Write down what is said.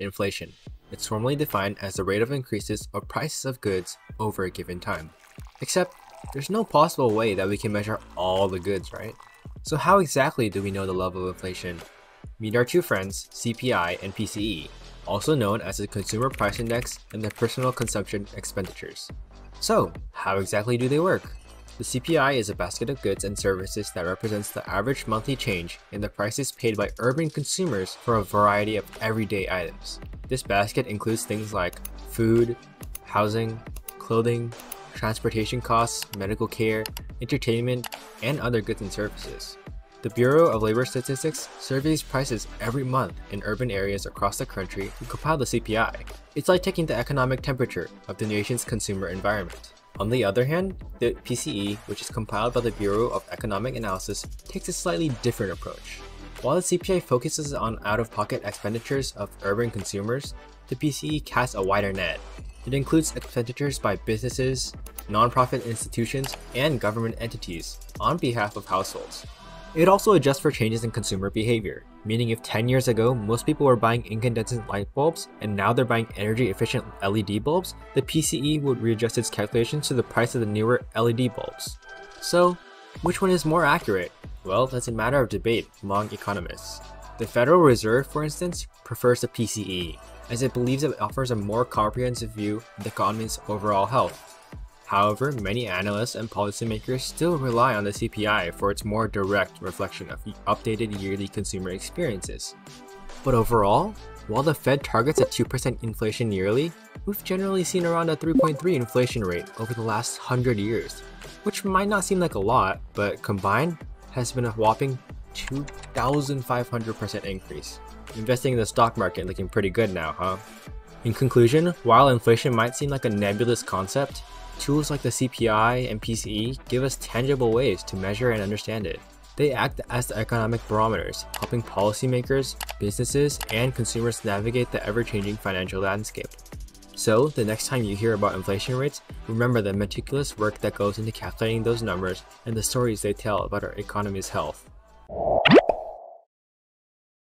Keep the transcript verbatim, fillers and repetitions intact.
Inflation. It's formally defined as the rate of increases of prices of goods over a given time. Except, there's no possible way that we can measure all the goods, right? So how exactly do we know the level of inflation? Meet our two friends, C P I and P C E, also known as the Consumer Price Index and the Personal Consumption Expenditures. So, how exactly do they work? The C P I is a basket of goods and services that represents the average monthly change in the prices paid by urban consumers for a variety of everyday items. This basket includes things like food, housing, clothing, transportation costs, medical care, entertainment, and other goods and services. The Bureau of Labor Statistics surveys prices every month in urban areas across the country to compile the C P I. It's like taking the economic temperature of the nation's consumer environment. On the other hand, the P C E, which is compiled by the Bureau of Economic Analysis, takes a slightly different approach. While the C P I focuses on out-of-pocket expenditures of urban consumers, the P C E casts a wider net. It includes expenditures by businesses, nonprofit institutions, and government entities on behalf of households. It also adjusts for changes in consumer behavior, meaning if ten years ago most people were buying incandescent light bulbs and now they're buying energy-efficient L E D bulbs, the P C E would readjust its calculations to the price of the newer L E D bulbs. So, which one is more accurate? Well, that's a matter of debate among economists. The Federal Reserve, for instance, prefers the P C E, as it believes it offers a more comprehensive view of the economy's overall health. However, many analysts and policymakers still rely on the C P I for its more direct reflection of updated yearly consumer experiences. But overall, while the Fed targets a two percent inflation yearly, we've generally seen around a three point three percent inflation rate over the last one hundred years, which might not seem like a lot, but combined has been a whopping two thousand five hundred percent increase. Investing in the stock market looking pretty good now, huh? In conclusion, while inflation might seem like a nebulous concept, tools like the C P I and P C E give us tangible ways to measure and understand it. They act as the economic barometers, helping policymakers, businesses, and consumers navigate the ever-changing financial landscape. So, the next time you hear about inflation rates, remember the meticulous work that goes into calculating those numbers and the stories they tell about our economy's health.